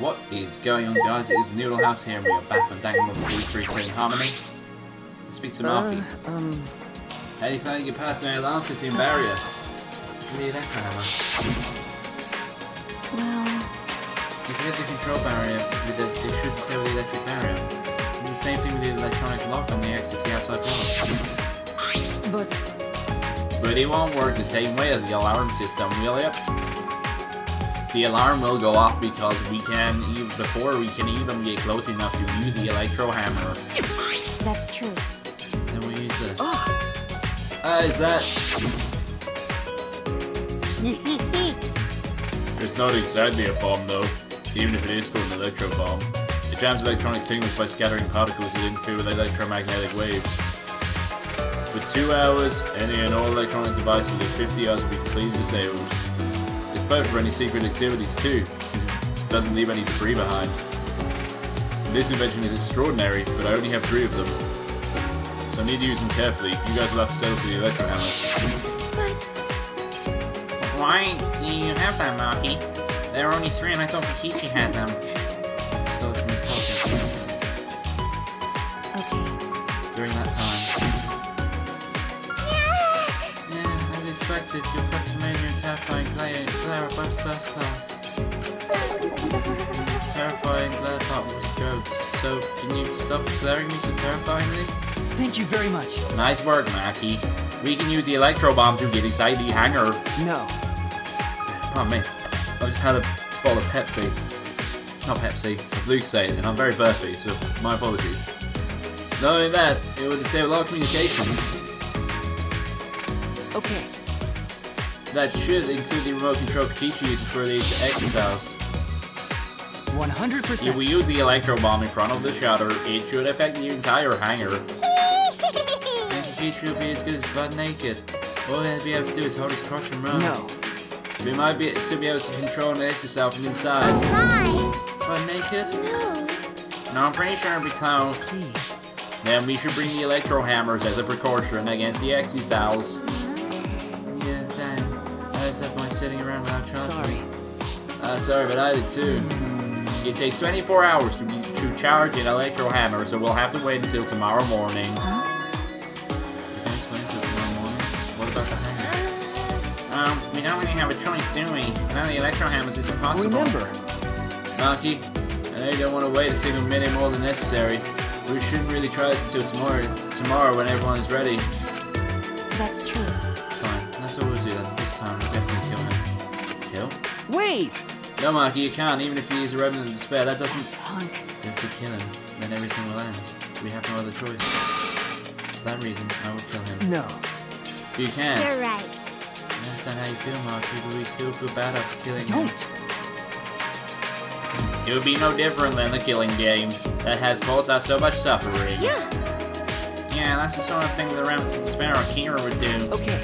What is going on, guys? It is Noodle House here, and we are back on Dangle of the 3 Training Harmony. Let's speak to Marky. How do you play your personal alarm system barrier? You need that kind of one. Well... you can hit the control barrier, it should disable the electric barrier. Do the same thing with the electronic lock on the access to the outside panel. But it won't work the same way as the alarm system, will it? The alarm will go off because we can, before we can even get close enough to use the electro hammer. That's true. Then we'll use this. Oh. Is that... it's not exactly a bomb though, even if it is called an electro bomb. It jams electronic signals by scattering particles that interfere with electromagnetic waves. For 2 hours, any and all electronic devices within 50 hours will be completely disabled. Both for any secret activities too, since it doesn't leave any debris behind. This invention is extraordinary, but I only have 3 of them. So I need to use them carefully. You guys will have to settle for the electro hammer. Why do you have that, Marky? There are only 3 and I thought Kokichi had them. So from his pocket. Okay. During that time. Yeah! Yeah, as expected, your Proximania and terrifying Claire are both first class. Terrifying Claire thought was jokes. So, can you stop glaring me so terrifyingly? Thank you very much. Nice work, Maki. We can use the electro bomb to get inside the hangar. No. Oh man, I just had a bottle of Pepsi. Not Pepsi, a blue stain, and I'm very burpy, so my apologies. Not only that, it would disable our communication. Okay. That should include the remote control Kiichi used for these Exisals. 100%. If we use the electro bomb in front of the shutter, it should affect the entire hangar. And Kiichi will be as good as butt naked. All he'll be able to do is hold his crotch and run. No. We might be still be able to control an Exisal from inside. Why? Butt naked? No. No, I'm pretty sure it'll be clown. Then we should bring the electro hammers as a precaution against the Exisals. Yeah, damn. I just have my sitting around without charging. Sorry. Sorry, but I did too. It takes 24 hours to charge an electro hammer, so we'll have to wait until tomorrow morning. Huh? We can't explain until tomorrow morning. What about the hammer? We don't really have a choice, do we? Now the electro hammers is impossible. Remember, Maki, I know you don't want to wait a single minute more than necessary. We shouldn't really try this until tomorrow when everyone is ready. That's true. So we'll do that this time, we'll definitely kill him. Kill? Wait! No, Marky, you can't, even if he is a Revenant of Despair, that doesn't... Punk. If we kill him, then everything will end. We have no other choice. For that reason, I will kill him. No. You can. You're right. I understand how you feel, Marky, but we still feel bad after killing him. Don't! It would be no different than the killing game that has caused us so much suffering. Yeah, that's the sort of thing the Revenants of Despair or Kira would do. Okay.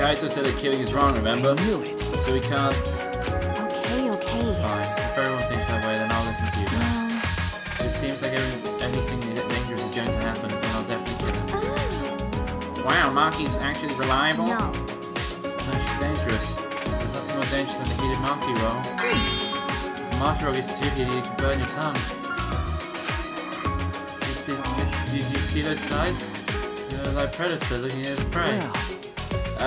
Kaito said that killing is wrong, remember? I knew it. So we can't... Okay. Fine. If everyone thinks that way, then I'll listen to you guys. It seems like anything dangerous is going to happen, then I'll definitely kill him. Wow, Marky's actually reliable? No, she's dangerous. There's nothing more dangerous than a heated Maki-Roll. If a Maki-Roll gets too heated, you can burn your tongue. Did you see those eyes? They're like predator looking at his prey. Yeah.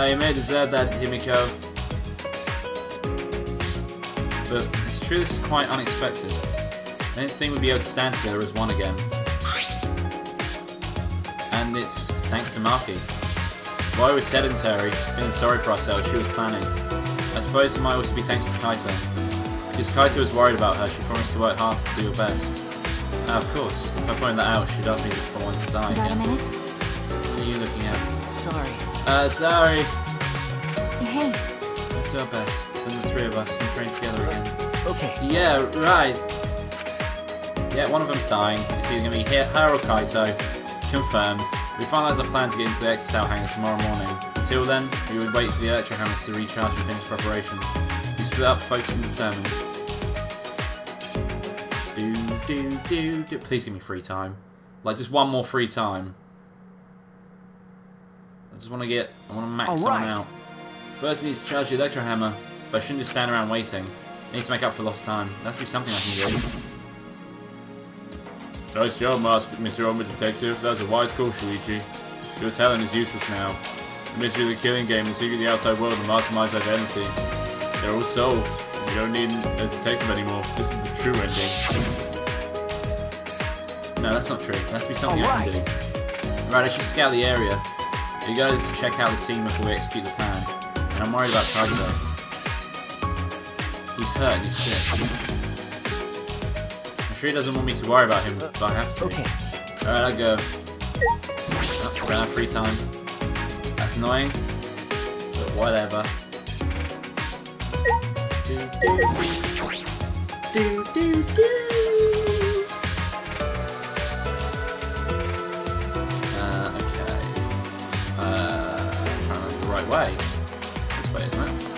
You may deserve that, Himiko. But it's true, this is quite unexpected. I didn't think we'd be able to stand together as one again. And it's thanks to Maki. While I was sedentary, feeling sorry for ourselves, she was planning. I suppose it might also be thanks to Kaito. Because Kaito was worried about her, she promised to work hard to do her best. Of course, if I pointed that out, she'd ask me if I wanted to die again. What are you looking at? Sorry. Sorry. Hey. Let's do our best. Then the 3 of us can train together again. Okay. Yeah, right. Yeah, one of them's dying. It's either going to be her or Kaito. Confirmed. We finalise our plan to get into the Exocel Hangar tomorrow morning. Until then, we would wait for the electro hammers to recharge and finish preparations. We split up, focused and determined. Do. Please give me free time. Like, just one more free time. I want to max someone out. First I need to charge the electro hammer, but I shouldn't just stand around waiting. I need to make up for lost time. There has to be something I can do. Nice job, Mr. Omba Detective. That was a wise call, Shuichi. Your talent is useless now. The mystery of the killing game, the secret of the outside world, the mastermind's identity. They're all solved. You don't need a detective anymore. This is the true ending. No, that's not true. There has to be something I can do. Right, I should scout the area. You guys check out the scene before we execute the plan. And I'm worried about Kaito. He's hurt, he's sick. I'm sure he doesn't want me to worry about him, but I have to. Okay. Alright, I'll go. Oh, ran out of free time. That's annoying, but whatever. Okay. I'm trying to remember the right way. This way, isn't it? Isn't it?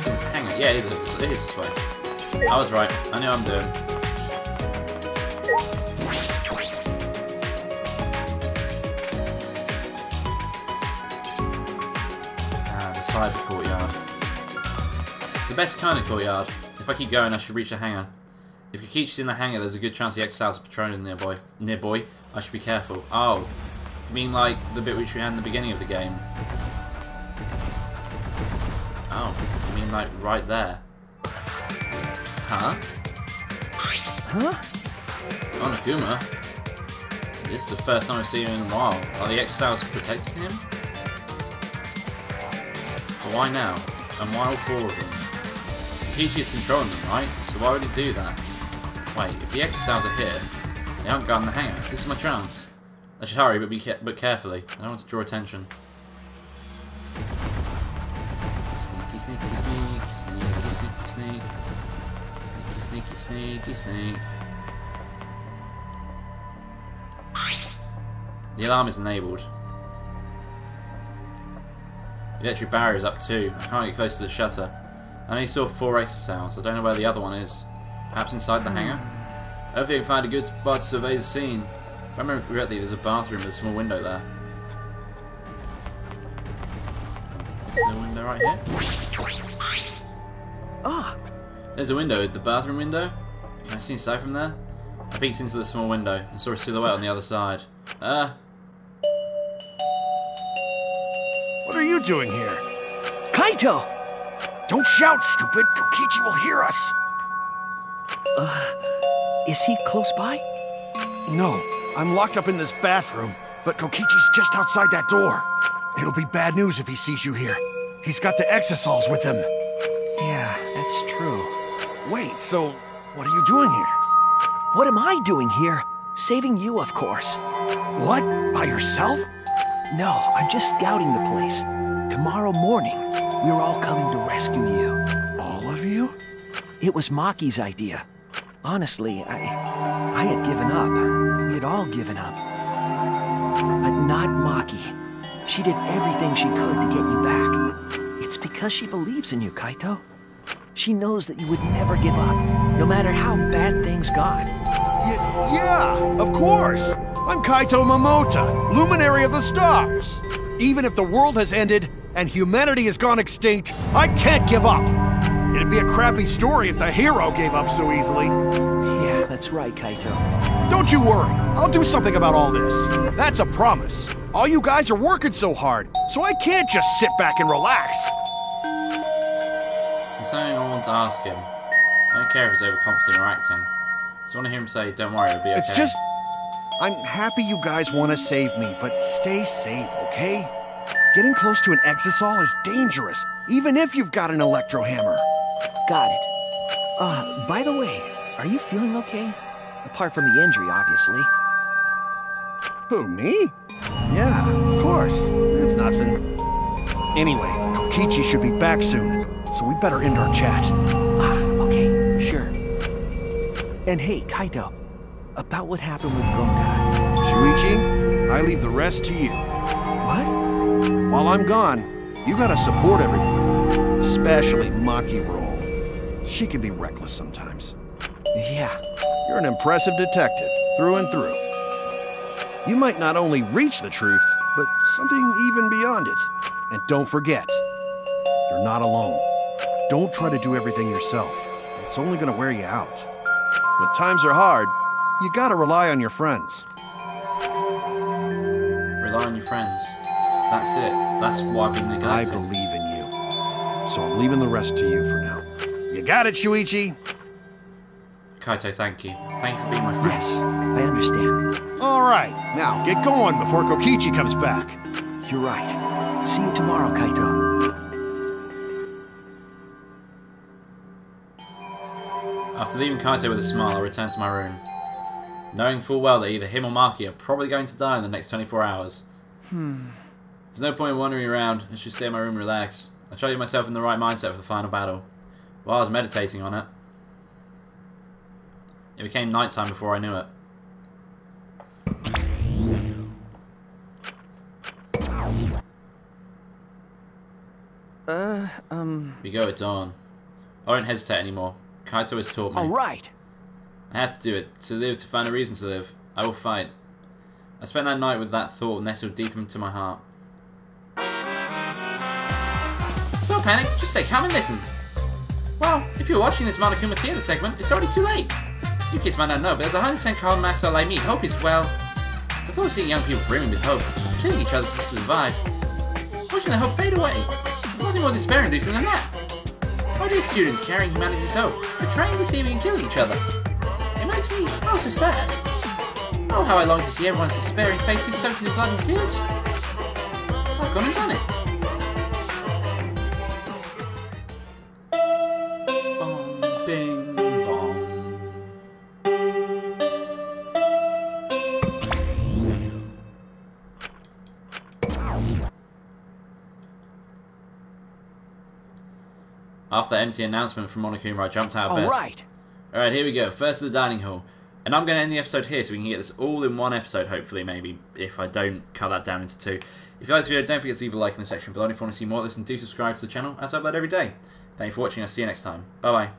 Since hang on, yeah, it is this way. I was right. I know what I'm doing. Cyber courtyard. The best kind of courtyard. If I keep going, I should reach the hangar. If Kokichi's in the hangar, there's a good chance the Exiles are patrolling nearby. I should be careful. Oh, you mean like the bit which we had in the beginning of the game? Oh, you mean like right there? Huh? Huh? Monokuma? This is the first time I've seen him in a while. Are the Exiles protecting him? Why now? And why all four of them? Kiichi is controlling them, right? So why would he do that? Wait, if the Exisals are here, they aren't guarding the hangar. This is my chance. I should hurry, but carefully. I don't want to draw attention. Sneaky, sneaky, sneak, sneaky, sneaky, sneak, sneaky, sneaky, sneaky, sneak. The alarm is enabled. The electric barrier is up too. I can't get close to the shutter. I only saw four Exisals. I don't know where the other one is. Perhaps inside the hangar? Hopefully I can find a good spot to survey the scene. If I remember correctly, there's a bathroom with a small window there. There's a window right here. Ah! There's a window. The bathroom window? Can I see inside from there? I peeked into the small window and saw a silhouette on the other side. What are you doing here? Kaito! Don't shout, stupid! Kokichi will hear us! Is he close by? No, I'm locked up in this bathroom, but Kokichi's just outside that door. It'll be bad news if he sees you here. He's got the Exisals with him. Yeah, that's true. Wait, so what are you doing here? What am I doing here? Saving you, of course. What? By yourself? No, I'm just scouting the place. Tomorrow morning, we're all coming to rescue you. All of you? It was Maki's idea. Honestly, I had given up. We'd all given up. But not Maki. She did everything she could to get you back. It's because she believes in you, Kaito. She knows that you would never give up, no matter how bad things got. Yeah, of course! I'm Kaito Momota, Luminary of the Stars. Even if the world has ended and humanity has gone extinct, I can't give up. It'd be a crappy story if the hero gave up so easily. Yeah, that's right, Kaito. Don't you worry. I'll do something about all this. That's a promise. All you guys are working so hard, so I can't just sit back and relax. There's something I want to ask him. I don't care if he's overconfident or acting. I just want to hear him say, don't worry, it'll be okay. It's just... I'm happy you guys want to save me, but stay safe, okay? Getting close to an Exisol is dangerous, even if you've got an electro hammer. Got it. By the way, are you feeling okay? Apart from the injury, obviously. Who, me? Yeah, of course. It's nothing. Anyway, Kokichi should be back soon, so we better end our chat. Ah, okay, sure. And hey, Kaito. About what happened with Gonta. Shuichi, I leave the rest to you. What? While I'm gone, you gotta support everyone, especially Maki-Roll. She can be reckless sometimes. Yeah. You're an impressive detective, through and through. You might not only reach the truth, but something even beyond it. And don't forget, you're not alone. Don't try to do everything yourself. It's only gonna wear you out. When times are hard, you gotta rely on your friends. Rely on your friends. That's it. That's why I've been neglected. I believe in you. So I'm leaving the rest to you for now. You got it, Shuichi! Kaito, thank you. Thank you for being my friend. Yes, I understand. Alright, now get going before Kokichi comes back. You're right. See you tomorrow, Kaito. After leaving Kaito with a smile, I return to my room, knowing full well that either him or Maki are probably going to die in the next 24 hours. There's no point in wandering around. I should stay in my room and relax. I try to get myself in the right mindset for the final battle. While I was meditating on it, it became nighttime before I knew it. We go at dawn. I don't hesitate anymore. Kaito has taught me. Alright! I have to do it. To live, to find a reason to live. I will fight. I spent that night with that thought nestled deep into my heart. Don't panic, just stay calm and listen. Well, if you're watching this Monokuma theater segment, it's already too late. You kids might not know, but as a 100% calm master like me, hope is, well, I've always seen young people brimming with hope, killing each other to survive. Watching their hope fade away. There's nothing more despair-inducing than that. Why do students carrying humanity's hope, betraying, deceiving, and killing each other? It makes me oh so sad. Oh, how I long to see everyone's despairing faces soaking in blood and tears. I've gone and done it. After that empty announcement from Monokuma, I jumped out of bed. Alright, here we go. First to the dining hall. And I'm going to end the episode here so we can get this all in one episode, hopefully, maybe, if I don't cut that down into two. If you like this video, don't forget to leave a like in the section below. If you want to see more of this, and do subscribe to the channel, as I upload every day. Thank you for watching. I'll see you next time. Bye-bye.